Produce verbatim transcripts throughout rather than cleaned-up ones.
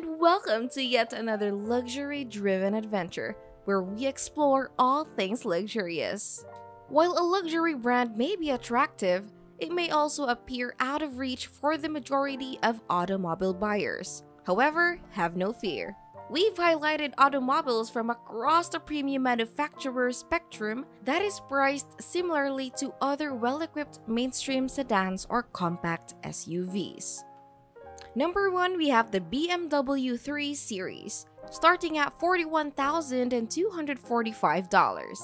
and welcome to yet another luxury-driven adventure, where we explore all things luxurious. While a luxury brand may be attractive, it may also appear out of reach for the majority of automobile buyers. However, have no fear. We've highlighted automobiles from across the premium manufacturer spectrum that is priced similarly to other well-equipped mainstream sedans or compact S U Vs. Number one, we have the B M W three series, starting at forty-one thousand two hundred forty-five dollars.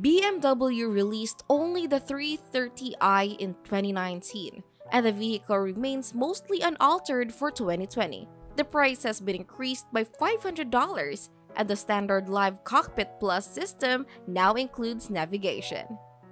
B M W released only the three thirty i in twenty nineteen, and the vehicle remains mostly unaltered for twenty twenty. The price has been increased by five hundred dollars, and the standard Live Cockpit Plus system now includes navigation.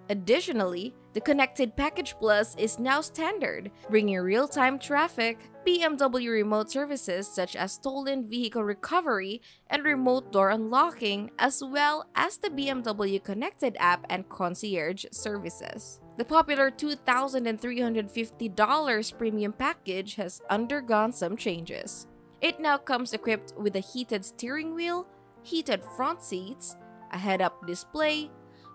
Additionally, the Connected Package Plus is now standard, bringing real-time traffic, B M W remote services such as stolen vehicle recovery and remote door unlocking, as well as the B M W Connected app and concierge services. The popular two thousand three hundred fifty dollars premium package has undergone some changes. It now comes equipped with a heated steering wheel, heated front seats, a head-up display,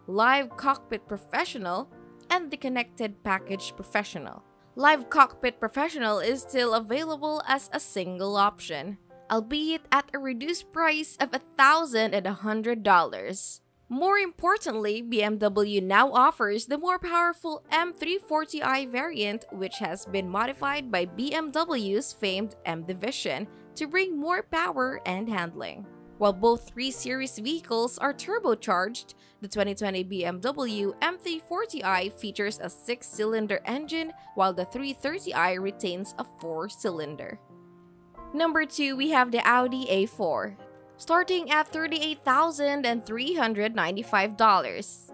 Live Cockpit Professional, and the Connected Package Professional. Live Cockpit Professional is still available as a single option, albeit at a reduced price of one thousand one hundred dollars. More importantly, B M W now offers the more powerful M three forty i variant, which has been modified by B M W's famed M Division to bring more power and handling. While both three series vehicles are turbocharged, the twenty twenty B M W M three forty i features a six cylinder engine, while the three thirty i retains a four cylinder. Number two, we have the Audi A four, starting at thirty-eight thousand three hundred ninety-five dollars.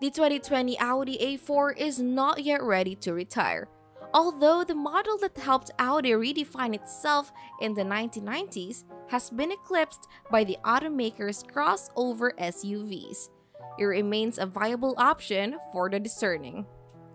The twenty twenty Audi A four is not yet ready to retire. Although the model that helped Audi redefine itself in the nineteen nineties has been eclipsed by the automaker's crossover S U Vs, it remains a viable option for the discerning.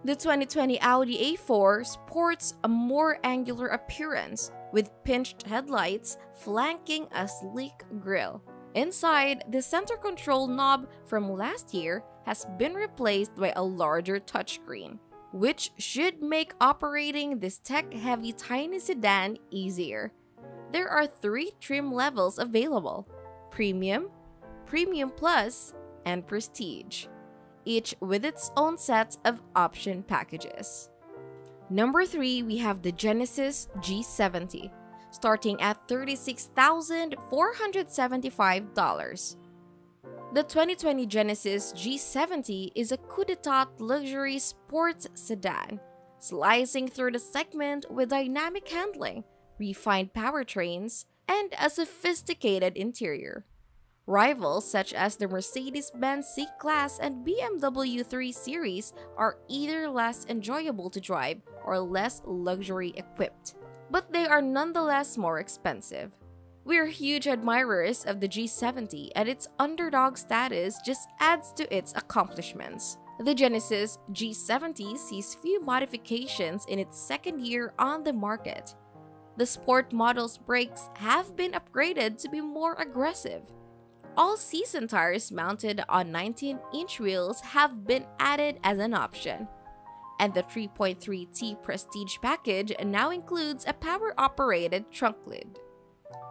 The twenty twenty Audi A four sports a more angular appearance, with pinched headlights flanking a sleek grille. Inside, the center control knob from last year has been replaced by a larger touchscreen, which should make operating this tech-heavy tiny sedan easier. There are three trim levels available: Premium, Premium Plus, and Prestige, each with its own set of option packages. Number three, we have the Genesis G seventy, starting at thirty-six thousand four hundred seventy-five dollars. The twenty twenty Genesis G seventy is a coup d'etat luxury sports sedan, slicing through the segment with dynamic handling, refined powertrains, and a sophisticated interior. Rivals such as the Mercedes-Benz C-Class and B M W three series are either less enjoyable to drive or less luxury equipped, but they are nonetheless more expensive. We're huge admirers of the G seventy, and its underdog status just adds to its accomplishments. The Genesis G seventy sees few modifications in its second year on the market. The sport model's brakes have been upgraded to be more aggressive. All-season tires mounted on nineteen inch wheels have been added as an option, and the three point three T Prestige package now includes a power-operated trunk lid.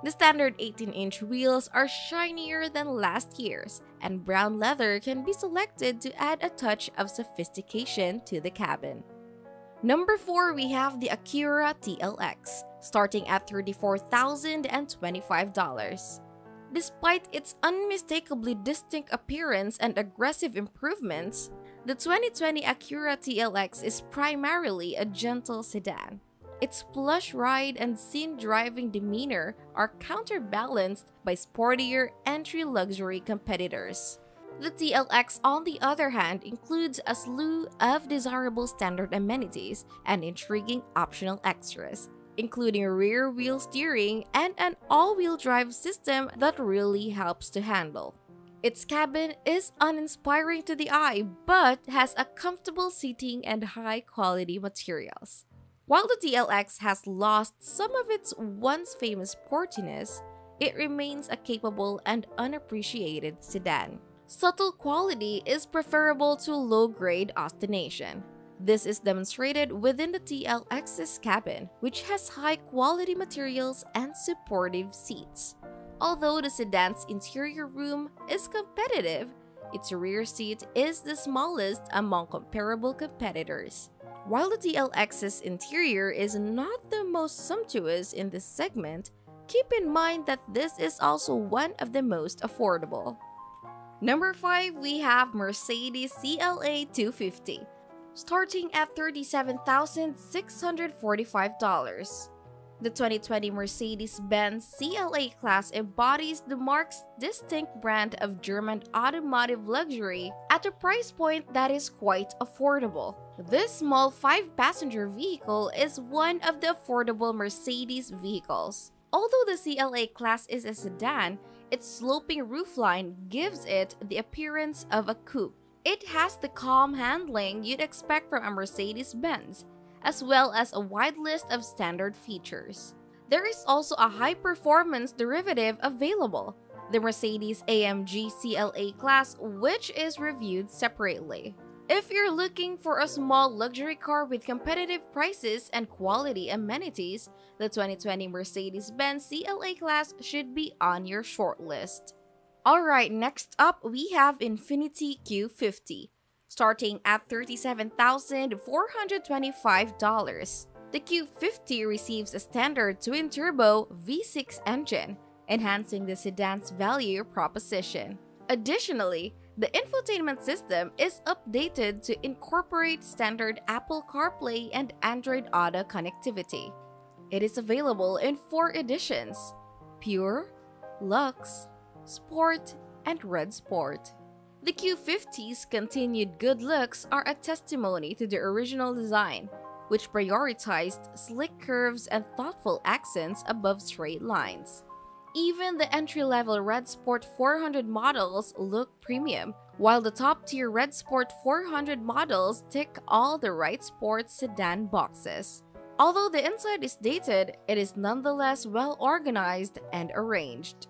The standard eighteen inch wheels are shinier than last year's, and brown leather can be selected to add a touch of sophistication to the cabin. Number four, we have the Acura T L X, starting at thirty-four thousand twenty-five dollars. Despite its unmistakably distinct appearance and aggressive improvements, the twenty twenty Acura T L X is primarily a gentle sedan. Its plush ride and scene driving demeanor are counterbalanced by sportier entry luxury competitors. The T L X, on the other hand, includes a slew of desirable standard amenities and intriguing optional extras, including rear-wheel steering and an all-wheel drive system that really helps to handle. Its cabin is uninspiring to the eye but has a comfortable seating and high-quality materials. While the D L X has lost some of its once-famous sportiness, it remains a capable and unappreciated sedan. Subtle quality is preferable to low-grade ostentation. This is demonstrated within the D L X's cabin, which has high-quality materials and supportive seats. Although the sedan's interior room is competitive, its rear seat is the smallest among comparable competitors. While the D L X's interior is not the most sumptuous in this segment, keep in mind that this is also one of the most affordable. Number five, we have Mercedes C L A two fifty, starting at thirty-seven thousand six hundred forty-five dollars. The twenty twenty Mercedes-Benz C L A class embodies the marque's distinct brand of German automotive luxury at a price point that is quite affordable. This small five-passenger vehicle is one of the affordable Mercedes vehicles. Although the C L A class is a sedan, its sloping roofline gives it the appearance of a coupe. It has the calm handling you'd expect from a Mercedes-Benz, as well as a wide list of standard features. There is also a high-performance derivative available, the Mercedes A M G C L A class, which is reviewed separately. If you're looking for a small luxury car with competitive prices and quality amenities, the twenty twenty Mercedes-Benz C L A class should be on your shortlist. Alright, next up we have Infiniti Q fifty, starting at thirty-seven thousand four hundred twenty-five dollars. The Q fifty receives a standard twin-turbo V six engine, enhancing the sedan's value proposition. Additionally, the infotainment system is updated to incorporate standard Apple CarPlay and Android Auto connectivity. It is available in four editions: Pure, Luxe, Sport, and Red Sport. The Q fifty's continued good looks are a testimony to the original design, which prioritized slick curves and thoughtful accents above straight lines. Even the entry-level Red Sport four hundred models look premium, while the top-tier Red Sport four hundred models tick all the right sports sedan boxes. Although the inside is dated, it is nonetheless well-organized and arranged.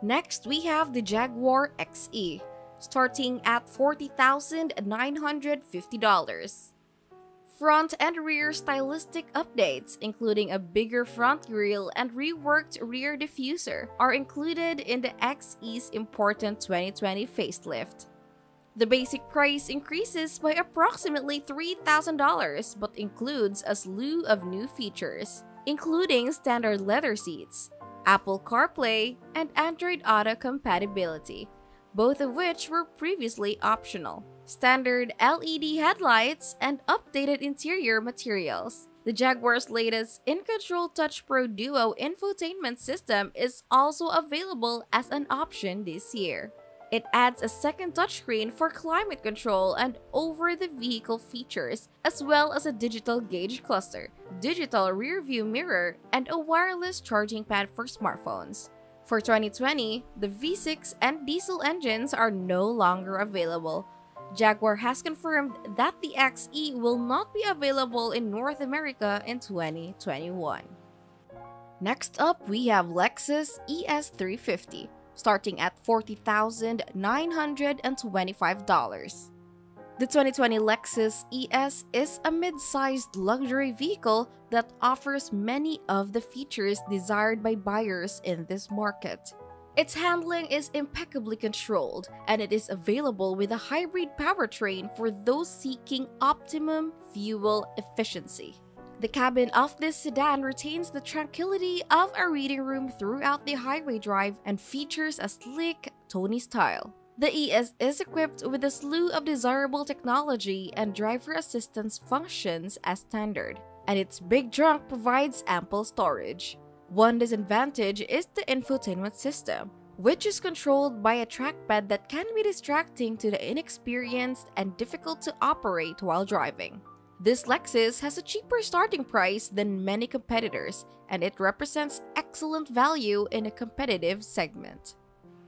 Next, we have the Jaguar X E, starting at forty thousand nine hundred fifty dollars. Front and rear stylistic updates, including a bigger front grille and reworked rear diffuser, are included in the X E's important twenty twenty facelift. The basic price increases by approximately three thousand dollars but includes a slew of new features, including standard leather seats, Apple CarPlay, and Android Auto compatibility, both of which were previously optional, standard L E D headlights, and updated interior materials. The Jaguar's latest in-control Touch Pro Duo infotainment system is also available as an option this year. It adds a second touchscreen for climate control and over-the-vehicle features, as well as a digital gauge cluster, digital rear-view mirror, and a wireless charging pad for smartphones. For twenty twenty, the V six and diesel engines are no longer available. Jaguar has confirmed that the X E will not be available in North America in twenty twenty-one. Next up, we have Lexus E S three fifty, starting at forty thousand nine hundred twenty-five dollars. The twenty twenty Lexus E S is a mid-sized luxury vehicle that offers many of the features desired by buyers in this market. Its handling is impeccably controlled, and it is available with a hybrid powertrain for those seeking optimum fuel efficiency. The cabin of this sedan retains the tranquility of a reading room throughout the highway drive and features a sleek, Tony style. The E S is equipped with a slew of desirable technology and driver assistance functions as standard, and its big trunk provides ample storage. One disadvantage is the infotainment system, which is controlled by a trackpad that can be distracting to the inexperienced and difficult to operate while driving. This Lexus has a cheaper starting price than many competitors, and it represents excellent value in a competitive segment.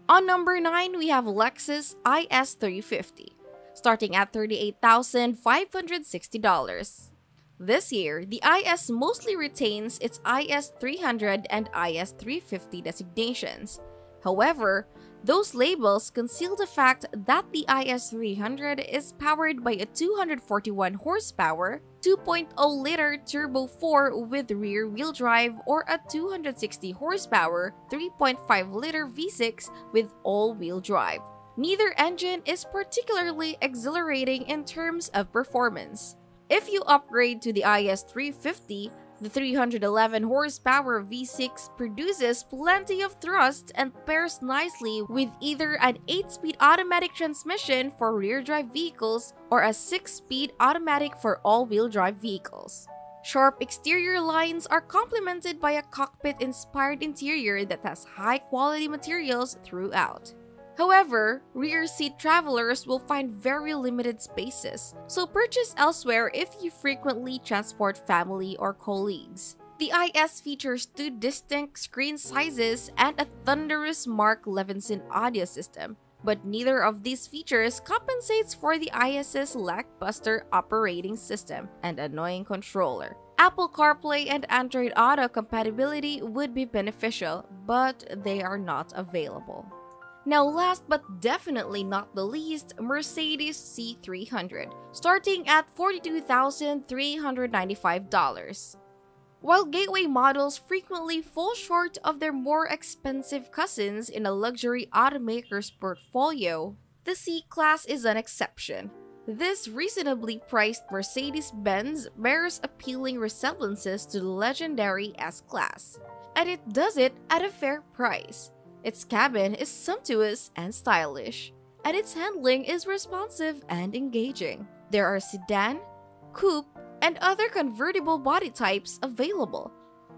On number nine, we have Lexus I S three fifty, starting at thirty-eight thousand five hundred sixty dollars. This year, the I S mostly retains its I S three hundred and I S three fifty designations. However, those labels conceal the fact that the I S three hundred is powered by a two hundred forty-one horsepower, two point oh liter turbo four with rear-wheel drive or a two hundred sixty horsepower, three point five liter V six with all-wheel drive. Neither engine is particularly exhilarating in terms of performance. If you upgrade to the I S three fifty, the three hundred eleven horsepower V six produces plenty of thrust and pairs nicely with either an eight-speed automatic transmission for rear-drive vehicles or a six-speed automatic for all-wheel drive vehicles. Sharp exterior lines are complemented by a cockpit-inspired interior that has high-quality materials throughout. However, rear seat travelers will find very limited spaces, so purchase elsewhere if you frequently transport family or colleagues. The I S features two distinct screen sizes and a thunderous Mark Levinson audio system, but neither of these features compensates for the I S's lackluster operating system and annoying controller. Apple CarPlay and Android Auto compatibility would be beneficial, but they are not available. Now last but definitely not the least, Mercedes C three hundred, starting at forty-two thousand three hundred ninety-five dollars. While gateway models frequently fall short of their more expensive cousins in a luxury automaker's portfolio, the C-Class is an exception. This reasonably priced Mercedes-Benz bears appealing resemblances to the legendary S-Class, and it does it at a fair price. Its cabin is sumptuous and stylish, and its handling is responsive and engaging. There are sedan, coupe, and other convertible body types available,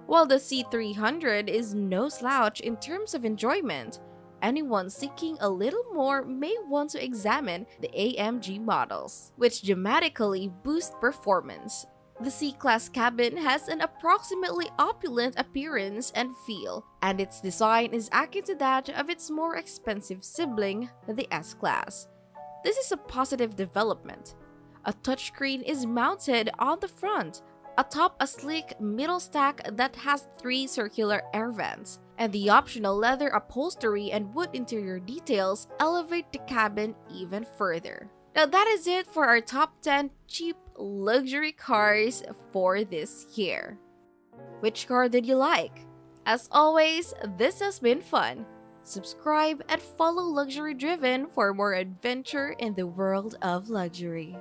while the C three hundred is no slouch in terms of enjoyment. Anyone seeking a little more may want to examine the A M G models, which dramatically boost performance. The C-Class cabin has an approximately opulent appearance and feel, and its design is akin to that of its more expensive sibling, the S-Class. This is a positive development. A touchscreen is mounted on the front, atop a sleek middle stack that has three circular air vents, and the optional leather upholstery and wood interior details elevate the cabin even further. Now that is it for our top ten cheap luxury cars for this year. Which car did you like? As always, this has been fun. Subscribe and follow Luxury Driven for more adventure in the world of luxury.